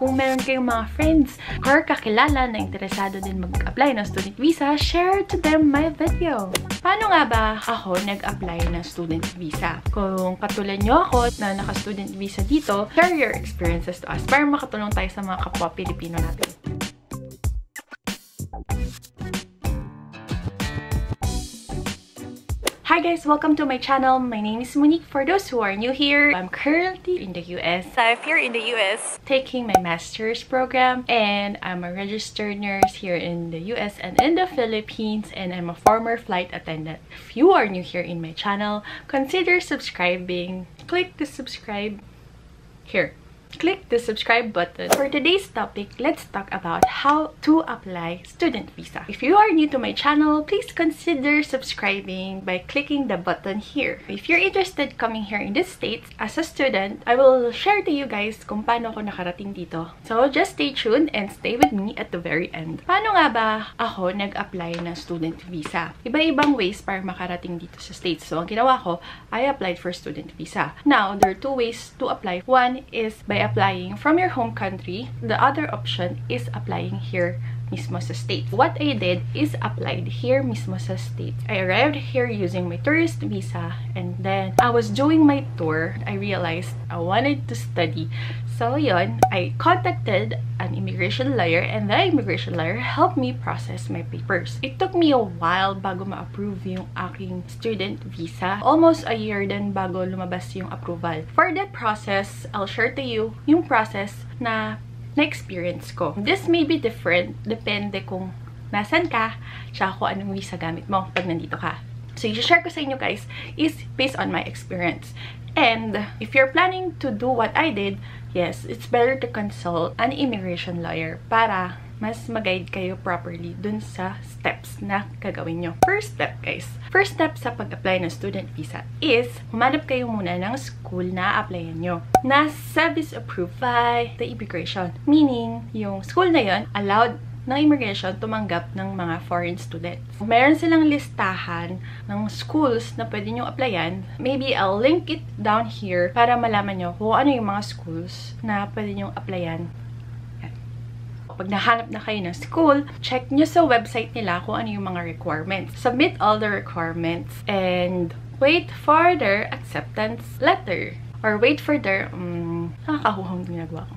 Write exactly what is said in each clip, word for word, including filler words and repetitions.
Kung meron kayong mga friends or kakilala na interesado din mag-apply ng student visa, share to them my video. Paano nga ba ako nag-apply ng student visa? Kung katulad nyo ako na naka-student visa dito, share your experiences to us para makatulong tayo sa mga kapwa Pilipino natin. Hi guys! Welcome to my channel. My name is Monique. For those who are new here, I'm currently in the U S. I'm here in the U S taking my master's program, and I'm a registered nurse here in the U S and in the Philippines, and I'm a former flight attendant. If you are new here in my channel, consider subscribing. Click the subscribe here. Click the subscribe button. For today's topic, let's talk about how to apply student visa. If you are new to my channel, please consider subscribing by clicking the button here. If you're interested coming here in the States as a student, I will share to you guys kung paano ako nakarating dito. So just stay tuned and stay with me at the very end. Paano nga ba ako nag-apply ng student visa? Iba-ibang ways para makarating dito sa States. So ang ginawa ko, I applied for student visa. Now, there are two ways to apply. One is by applying from your home country. The other option is applying here mismo sa state. What I did is applied here mismo sa state. I arrived here using my tourist visa, and then I was doing my tour. I realized I wanted to study. So yun, I contacted an immigration lawyer, and that immigration lawyer helped me process my papers. It took me a while bago ma-approve yung aking student visa. Almost a year din bago lumabas yung approval. For that process, I'll share to you yung process na na-experience ko. This may be different depende kung nasan ka tsaka kung anong visa gamit mo pag nandito ka. So, i-share ko sa inyo guys is based on my experience. And if you're planning to do what I did, yes, it's better to consult an immigration lawyer para mas mag-guide kayo properly dun sa steps na gagawin nyo. First step, guys. First step sa pag-apply ng student visa is humanap kayo muna ng school na applyan nyo na SEVIS approved by the immigration. Meaning, yung school na yon allowed ng immigration tumanggap ng mga foreign students. Meron silang listahan ng schools na pwede nyo applyan. Maybe I'll link it down here para malaman nyo kung ano yung mga schools na pwede nyo applyan. Pag nahanap na kayo ng school, check nyo sa website nila kung ano yung mga requirements. Submit all the requirements and wait for their acceptance letter. Or wait for their... Um, nakakahuhang ginagawa ko.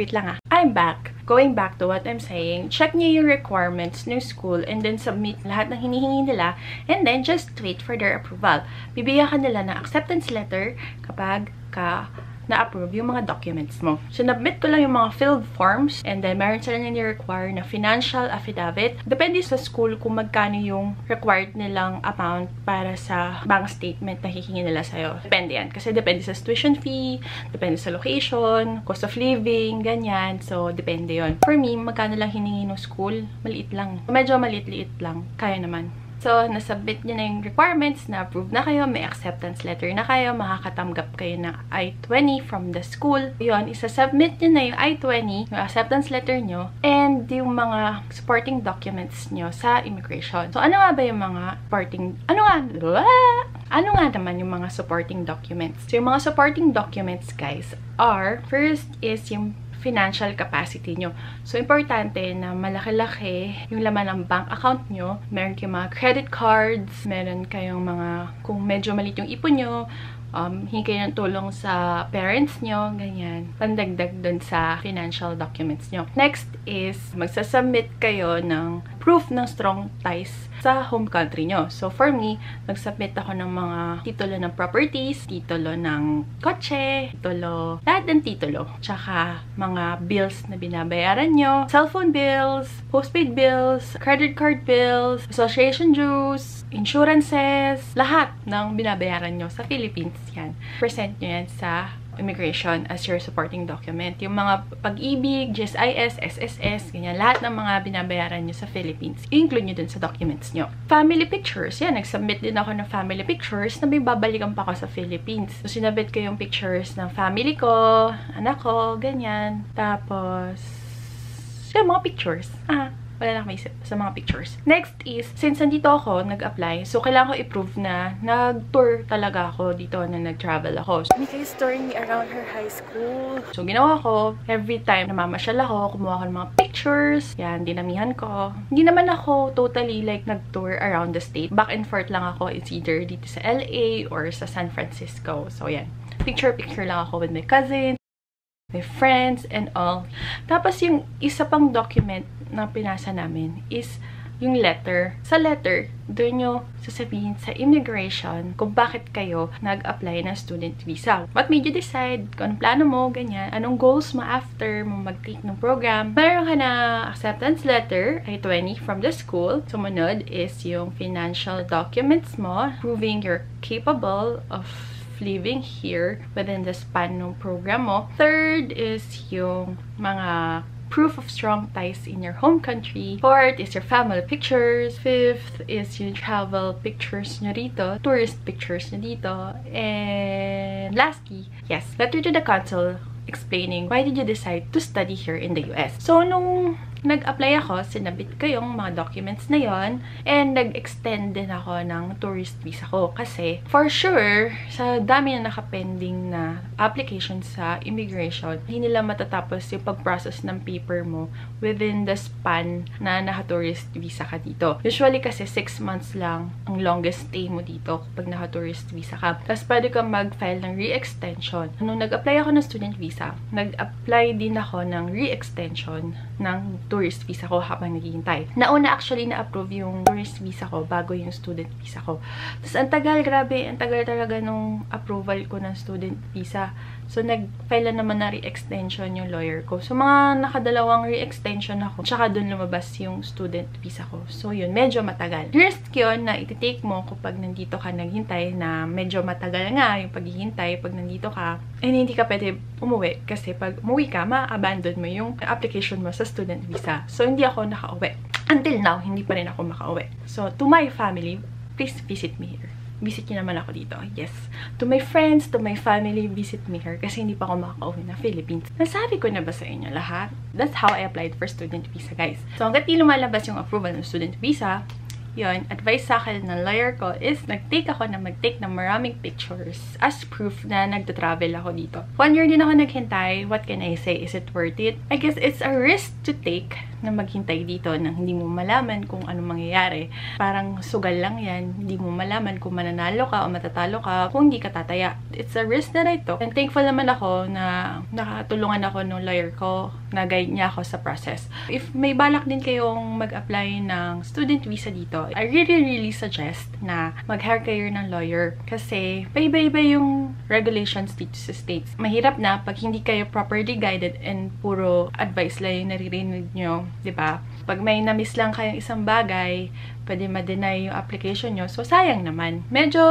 Wait lang ah. I'm back. Going back to what I'm saying, check nyo yung requirements ng school and then submit lahat ng hinihingi nila and then just wait for their approval. Bibigyan ka nila ng acceptance letter kapag ka... na-approve yung mga documents mo. Sinubmit ko lang yung mga filled forms, and then meron sila na ni-require na financial affidavit. Depende sa school kung magkano yung required nilang amount para sa bank statement na hihingi nila sa'yo. Depende yan. Kasi depende sa tuition fee, depende sa location, cost of living, ganyan. So, depende yon. For me, magkano lang hiningi ng school? Maliit lang. Medyo maliit-liit lang. Kaya naman. So, nasubmit nyo na yung requirements, na-approve na kayo, may acceptance letter na kayo, makakatanggap kayo ng I twenty from the school. Yun, isa-submit nyo na yung I twenty, yung acceptance letter nyo, and yung mga supporting documents nyo sa immigration. So, ano nga ba yung mga supporting... Ano nga? Ano nga naman yung mga supporting documents? So, yung mga supporting documents, guys, are... First is yung... financial capacity nyo. So, importante na malaki-laki yung laman ng bank account nyo. Meron kayong mga credit cards, meron kayong mga, kung medyo maliit yung ipon nyo, Um, hingi kayo ng tulong sa parents nyo, ganyan. Pandagdag dun sa financial documents nyo. Next is, magsasubmit kayo ng proof ng strong ties sa home country nyo. So, for me, nagsubmit ako ng mga titulo ng properties, titulo ng kotse, titulo, lahat ng titulo. Tsaka, mga bills na binabayaran nyo, cellphone bills, postpaid bills, credit card bills, association dues, insurances, lahat ng binabayaran nyo sa Philippines. Yan. Present nyo yan sa immigration as your supporting document. Yung mga PAGIBIG, G S I S, S S S, ganyan. Lahat ng mga binabayaran nyo sa Philippines, include nyo dun sa documents nyo. Family pictures. Yan, nagsubmit din ako ng family pictures na may babalikan pa ako sa Philippines. So, sinabit ko yung pictures ng family ko, anak ko, ganyan. Tapos, yung mga pictures. Ah, wala na kami sa mga pictures. Next is, since nandito ako, nag-apply, so kailangan ko i-prove na nag-tour talaga ako dito, na nag-travel ako. Mika is touring me around her high school. So ginawa ko, every time namamasyal ako, kumuha ko ng mga pictures, yan, dinamihan ko. Hindi naman ako totally like nag-tour around the state. Back and forth lang ako, it's either dito sa L A or sa San Francisco. So yan, picture-picture lang ako with my cousin, my friends, and all. Tapos yung isa pang document na pinasa namin is yung letter. Sa letter, doon nyo sasabihin sa immigration kung bakit kayo nag-apply ng student visa. What made you decide? Kung anong plano mo, ganyan. Anong goals mo after mo mag-take ng program. Mayroon ka na acceptance letter, I twenty, from the school. Sumunod is yung financial documents mo, proving you're capable of living here within the span ng program mo. Third is yung mga proof of strong ties in your home country. Fourth is your family pictures. Fifth is yung travel pictures nyo dito, tourist pictures nyo dito. And lastly, yes, letter to the consul explaining why did you decide to study here in the U S. So, nung nag-apply ako, sinabit ko yung mga documents na yon, and nag-extend din ako ng tourist visa ko kasi for sure, sa dami na nakapending na application sa immigration, hindi nila matatapos yung pag-process ng paper mo within the span na naka-tourist visa ka dito. Usually kasi six months lang ang longest stay mo dito kapag naka-tourist visa ka. Tapos pwede kang mag-file ng re-extension. Nung nag-apply ako ng student visa, nag-apply din ako ng re-extension ng tourist visa ko habang naghihintay. Nauna actually na-approve yung tourist visa ko bago yung student visa ko. Tapos ang tagal, grabe, ang tagal talaga nung approval ko ng student visa. So nag-file na naman na re-extension yung lawyer ko. So mga nakadalawang re-extension ako. Tsaka dun lumabas yung student visa ko. So yun, medyo matagal. Risk yun na iti-take mo kapag nandito ka naghintay na medyo matagal nga yung paghihintay pag nandito ka. And hindi ka pwede umuwi kasi pag umuwi ka, ma-abandon mo yung application mo sa student visa. So hindi ako nakauwi. Until now, hindi pa rin ako makauwi. So to my family, please visit me here. Visit niyo naman ako dito. Yes. To my friends, to my family, visit me here. Kasi hindi pa ako makaka-uwi na Philippines. Nasabi ko na ba sa inyo lahat? That's how I applied for student visa, guys. So, hanggat di lumalabas yung approval ng student visa, yun, advice sa akin ng lawyer ko is nag-take ako na mag-take ng maraming pictures as proof na nagta-travel ako dito. One year din ako naghintay. What can I say? Is it worth it? I guess it's a risk to take na maghintay dito nang hindi mo malaman kung ano mangyayari. Parang sugal lang yan. Hindi mo malaman kung mananalo ka o matatalo ka, kung hindi ka tataya. It's a risk that I took. And thankful naman ako na nakatulungan ako ng lawyer ko, na-guide niya ako sa process. If may balak din kayong mag-apply ng student visa dito, I really, really suggest na mag-hire kayo ng lawyer kasi paiba-iba yung regulations dito sa states. Mahirap na pag hindi kayo properly guided and puro advice lang yung naririnig nyo, di ba? Pag may na-miss lang kayong isang bagay, pwede ma-deny yung application nyo. So, sayang naman. Medyo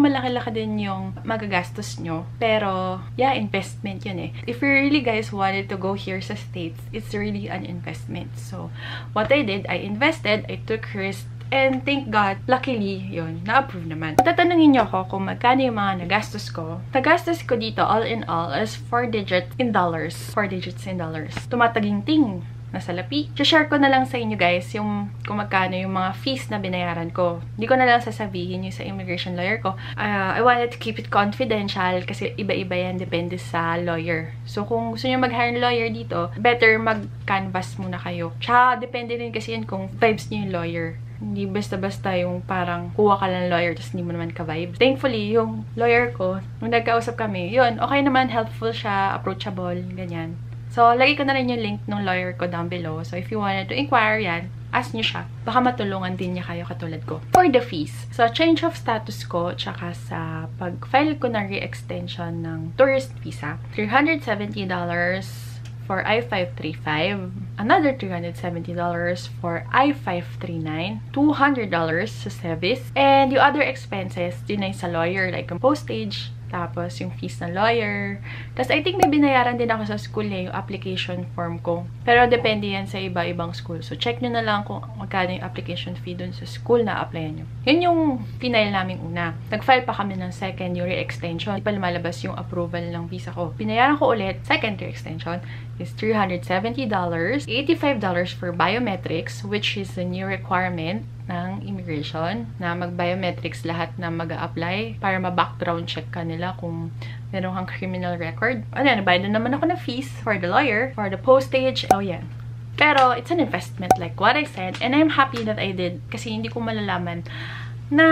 malaki-laki din yung magagastos nyo. Pero, yeah, investment yun eh. If you really guys wanted to go here sa States, it's really an investment. So, what I did, I invested, I took risk, and thank God, luckily, yun, na-approve naman. Tatanungin niyo ako kung magkano yung mga nagastos ko. Nagastos ko dito, all in all, is four digits in dollars. four digits in dollars. Tumataginting na salapi. Share ko na lang sa inyo guys yung kung magkano yung mga fees na binayaran ko. Hindi ko na lang sasabihin yung sa immigration lawyer ko. Uh, I wanted to keep it confidential kasi iba-iba yan depende sa lawyer. So kung gusto niyo mag-hire ng lawyer dito, better mag-canvas muna kayo. Tsaka depende rin kasi yun kung vibes niyo yung lawyer. Hindi basta-basta yung parang kuha ka lang lawyer tapos hindi mo naman ka-vibe. Thankfully, yung lawyer ko, nung nagkausap kami, yun, okay naman, helpful siya, approachable, ganyan. So, lagi ko na rin yung link ng lawyer ko down below. So, if you wanted to inquire yan, ask nyo siya. Baka matulungan din niya kayo katulad ko. For the fees, so change of status ko, tsaka sa pag-file ko ng re-extension ng tourist visa, three hundred seventy dollars for I five three five, another three hundred seventy dollars for I five three nine, two hundred dollars sa SEVIS, and yung other expenses, yun ay sa lawyer, like ang postage, Tapos, yung fees ng lawyer. Tapos, I think may binayaran din ako sa school eh, yung application form ko. Pero, depende yan sa iba-ibang school. So, check nyo na lang kung magkano yung application fee dun sa school na applyan nyo. Yun yung final namin una. Nag-file pa kami ng second year extension. Di pa lumalabas yung approval ng visa ko. Binayaran ko ulit, second year extension is three hundred seventy dollars. eighty-five dollars for biometrics, which is the new requirement ng immigration na mag-biometrics lahat na mag-a-apply para ma-background check ka nila kung meron kang criminal record. Ano yan, nabayad naman ako ng fees for the lawyer, for the postage, oh yan. Pero, it's an investment like what I said, and I'm happy that I did kasi hindi ko malalaman na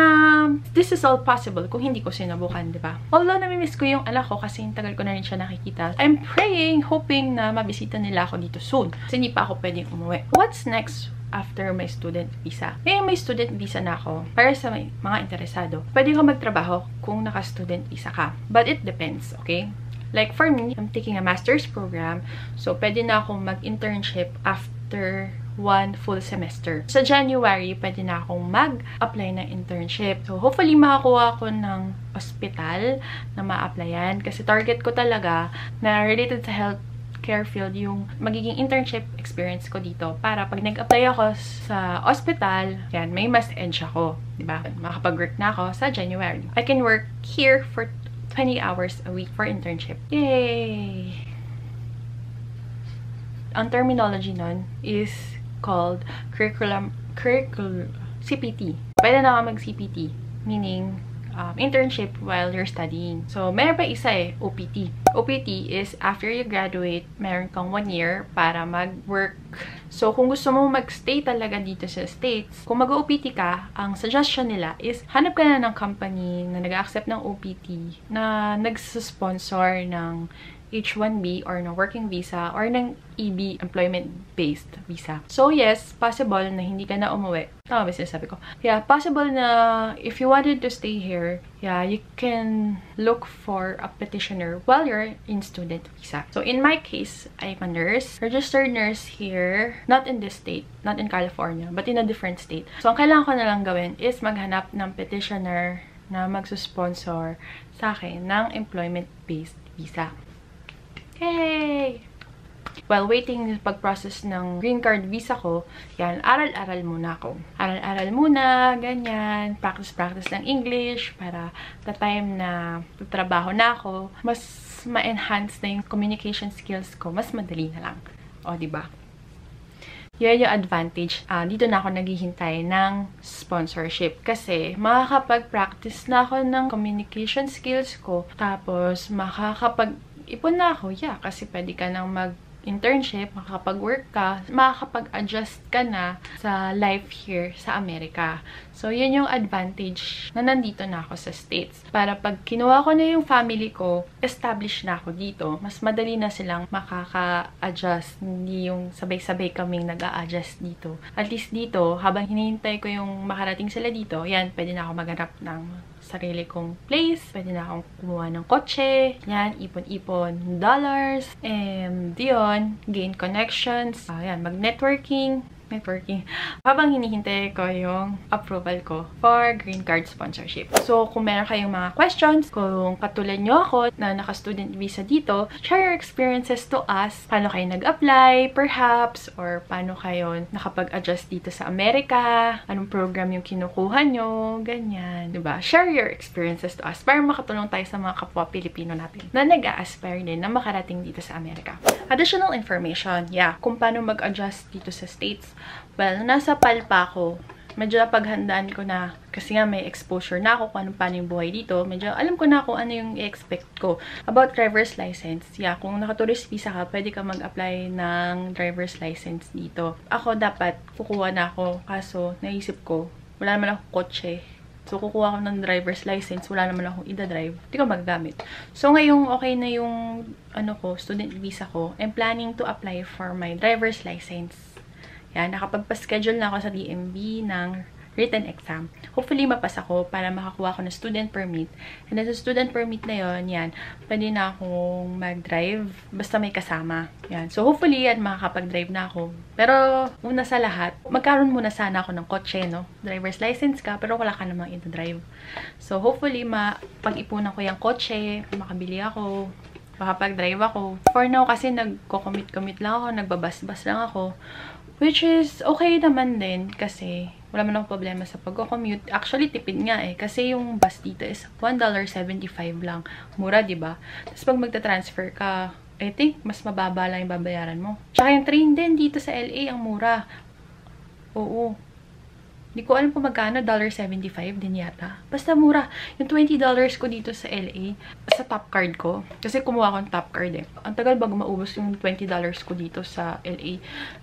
this is all possible kung hindi ko sinubukan, di ba? Although namimiss ko yung anak ko kasi tagal ko na rin siya nakikita. I'm praying, hoping na mabisita nila ako dito soon kasi hindi pa ako pwedeng umuwi. What's next after my student visa? Ngayon may student visa na ako. Para sa mga interesado, pwede ko magtrabaho kung naka-student visa ka. But it depends, okay? Like for me, I'm taking a master's program, so pwede na akong mag-internship after one full semester. Sa January, pwede na akong mag-apply ng internship. So, hopefully, makakuha ako ng hospital na ma-applyan. Kasi target ko talaga na related sa health care field yung magiging internship experience ko dito para pag nag-apply ako sa hospital, yan, may mas edge ako, diba? Makapag-work na ako sa January. I can work here for twenty hours a week for internship. Yay! Ang terminology nun is called curriculum, curriculum, C P T. Pwede na ako mag-C P T, meaning Um, internship while you're studying. So, meron pa isa eh, O P T. O P T is after you graduate, meron kang one year para mag-work. So, kung gusto mo mag-stay talaga dito sa States, kung mag-O P T ka, ang suggestion nila is hanap ka na ng company na nag-accept ng O P T, na nagsusponsor ng H one B or ng working visa or ng E B, employment-based visa. So, yes, possible na hindi ka na umuwi. Tama ba sinasabi ko? Yeah, possible na if you wanted to stay here, yeah, you can look for a petitioner while you're in student visa. So, in my case, I'm a nurse. Registered nurse here, not in this state, not in California, but in a different state. So, ang kailangan ko na lang gawin is maghanap ng petitioner na magsusponsor sa akin ng employment-based visa. Hey! While waiting pag-process ng green card visa ko, yan, aral-aral muna ako. Aral-aral muna, ganyan, practice-practice ng English para the time na trabaho na ako, mas ma-enhance na yung communication skills ko, mas madali na lang. O, diba? Yun yung advantage. Uh, dito na ako naghihintay ng sponsorship kasi makakapag-practice na ako ng communication skills ko, tapos makakapag- ipon na ako, yeah, kasi pwede ka nang mag-internship, makakapag-work ka, makakapag-adjust ka na sa life here sa Amerika. So, yun yung advantage na nandito na ako sa States. Para pag kinuha ko na yung family ko, established na ako dito, mas madali na silang makaka-adjust. Hindi yung sabay-sabay kaming nag-a-adjust dito. At least dito, habang hinihintay ko yung makarating sila dito, yan, pwede na ako maghanap ng sarili kong place. Pwede na akong kumuha ng kotse. Yan, ipon-ipon dollars. And yun, gain connections. Ayan, mag-networking. Networking. Habang hinihintay ko yung approval ko for green card sponsorship. So, kung meron kayong mga questions, kung katulad nyo ako na naka-student visa dito, share your experiences to us. Paano kayo nag-apply, perhaps, or paano kayo nakapag-adjust dito sa Amerika, anong program yung kinukuha nyo, ganyan. Diba? Share your experiences to us para makatulong tayo sa mga kapwa Pilipino natin na nag-a-aspire din na makarating dito sa Amerika. Additional information, yeah, kung paano mag-adjust dito sa States. Well, nasa palpa ko, medyo napaghandaan ko na kasi nga may exposure na ako kung anong paano yung buhay dito. Medyo alam ko na kung ano yung i-expect ko. About driver's license, yeah, kung naka-tourist visa ka, pwede ka mag-apply ng driver's license dito. Ako dapat, kukuha na ako, kaso naisip ko, wala naman akong kotse. So, kukuha ko ng driver's license, wala naman akong ida-drive, hindi ko magagamit. So, ngayong okay na yung ano ko, student visa ko, I'm planning to apply for my driver's license. Yan, nakapagpa-schedule na ako sa D M V ng written exam. Hopefully, mapasa ko para makakuha ko ng student permit. And then, sa student permit na yun, yan, pwede na akong mag-drive basta may kasama. Yan. So, hopefully, yan, makakapag-drive na ako. Pero, una sa lahat, magkaroon muna sana ako ng kotse, no? Driver's license ka, pero wala ka namang i-drive. So, hopefully, mapag-ipunan ko yung kotse, makabili ako, makapag-drive ako. For now, kasi nagko-commit-commit lang ako, nagbabas-bas lang ako. Which is okay naman din kasi wala man akong problema sa pagko-commute. Actually, tipid nga eh. Kasi yung bus dito is one dollar seventy-five lang. Mura, diba? Tapos pag magta-transfer ka, I think mas mababa lang yung babayaran mo. Tsaka yung train din dito sa L A, ang mura. Oo. Hindi ko alam kung magkano, one dollar seventy-five din yata. Basta mura. Yung twenty dollars ko dito sa L A, sa top card ko. Kasi kumuha ko ng top card eh. Ang tagal bago maubos yung twenty dollars ko dito sa L A.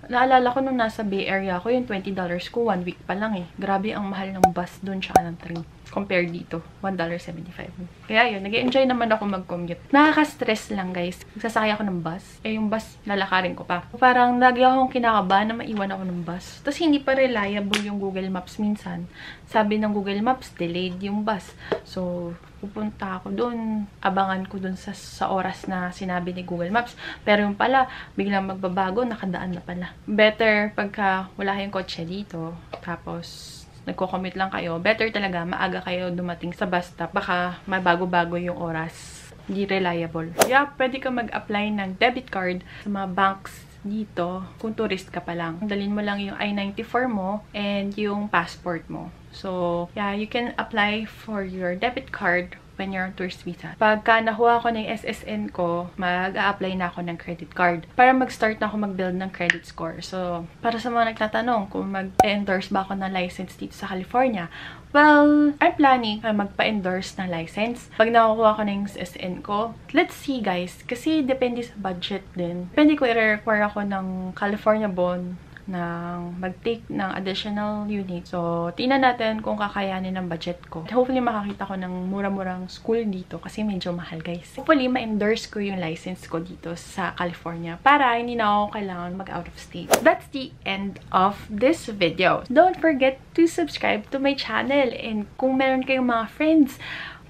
Naalala ko nung nasa Bay Area ko, yung twenty dollars ko, one week pa lang eh. Grabe ang mahal ng bus dun tsaka ng train. Compare dito, one dollar seventy-five. Kaya yun, nag-enjoy naman ako mag-commute. Nakaka-stress lang guys. Nagsasakay ako ng bus. Eh yung bus, lalakarin ko pa. Parang lagi akong kinakabahan na maiwan ako ng bus. Tapos hindi pa reliable yung Google Maps. Minsan, sabi ng Google Maps, delayed yung bus. So, pupunta ako dun, abangan ko dun sa, sa oras na sinabi ni Google Maps. Pero yung pala, biglang magbabago, nakadaan na pala. Better pagka wala kayong kotse dito, tapos nagko-commute lang kayo, better talaga, maaga kayo dumating sa bus stop. Baka mabago-bago yung oras. Hindi reliable. Yeah, pwede ka mag-apply ng debit card sa mga banks dito, kung tourist ka pa lang. Dalhin mo lang yung I ninety-four mo and yung passport mo. So, yeah, you can apply for your debit card when you're on tourist visa. Pagka nakuha ko ng S S N ko, mag-a-apply na ako ng credit card. Para mag-start na ako mag-build ng credit score. So, para sa mga nagtatanong kung mag-endorse ba ako ng license dito sa California, well, I'm planning na magpa-endorse ng license. Pag nakukuha ko ng S S N ko, let's see guys. Kasi depende sa budget din. Depende ko i-require ako ng California bond ng mag-take ng additional unit. So, tingnan natin kung kakayanin ng budget ko. Hopefully, makakita ko ng mura-murang school dito kasi medyo mahal guys. Hopefully, ma-endorse ko yung license ko dito sa California para hindi na ako kailangan mag-out of state. That's the end of this video. Don't forget to subscribe to my channel, and kung meron kayong mga friends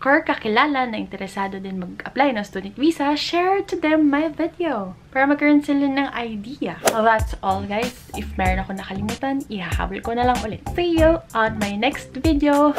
or kakilala na interesado din mag-apply ng student visa, share to them my video para magkaroon sila ng idea. Well, that's all guys. If meron ako nakalimutan, ihahabol ko na lang ulit. See you on my next video!